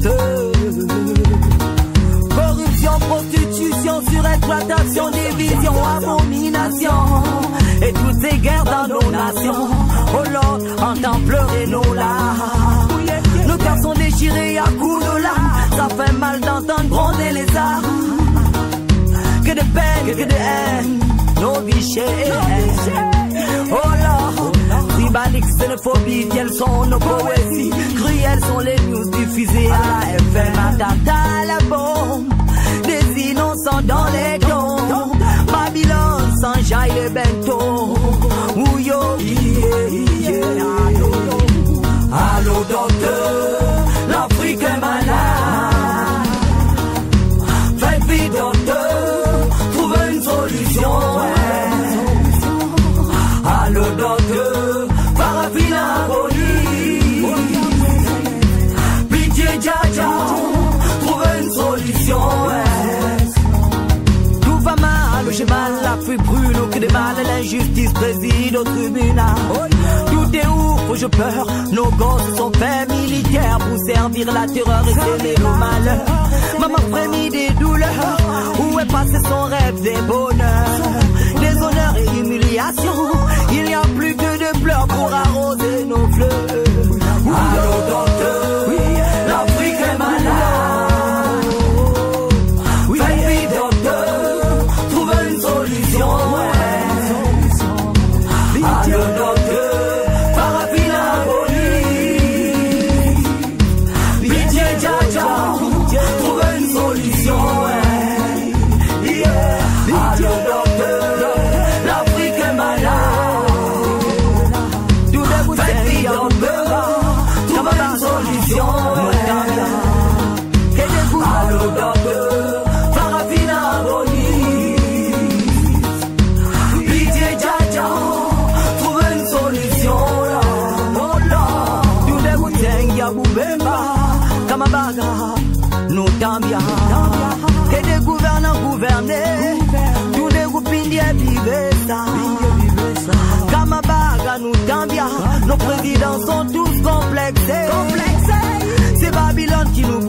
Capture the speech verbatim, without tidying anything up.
Corruption, prostitution, surexploitation, division, abomination, et toutes ces guerres dans nos nations. Oh Lord, entends pleurer nos larmes. Nos cœurs sont déchirés à coups de larmes. Ça fait mal d'entendre gronder les armes. Que de peine, que de haine, nos guichets et haines. Oh Lord, tribalique, xénophobie, quelles sont nos poésies? Cruelles sont les news diffusées à la F M. Attentat à la bombe, des innocents dans les dons. Babylone, Sanjaï et Bento. Ouyo, allô docteur, l'Afrique est malade. Faites vite docteur, trouvez une solution. Allô docteur, paraffine abolie. Pitié dja-dja, trouvez une solution. Tout va mal, j'ai mal, la pluie brûle, au cri des balles, l'injustice préside au tribunal. Tout est ouf, je peur. Nos gosses sont faits militaires pour servir la terreur et s'aimer nos malheurs. Maman frémit des douleurs. Où est passé son rêve des bonheurs? Des honneurs et humiliations. Il n'y a plus que de pleurs pour arroser nos fleurs. Allô docteur, l'Afrique est malade. Faites vite docteur, trouvez une solution. Allô docteur, nos présidents sont tous complexés. C'est Babylone qui nous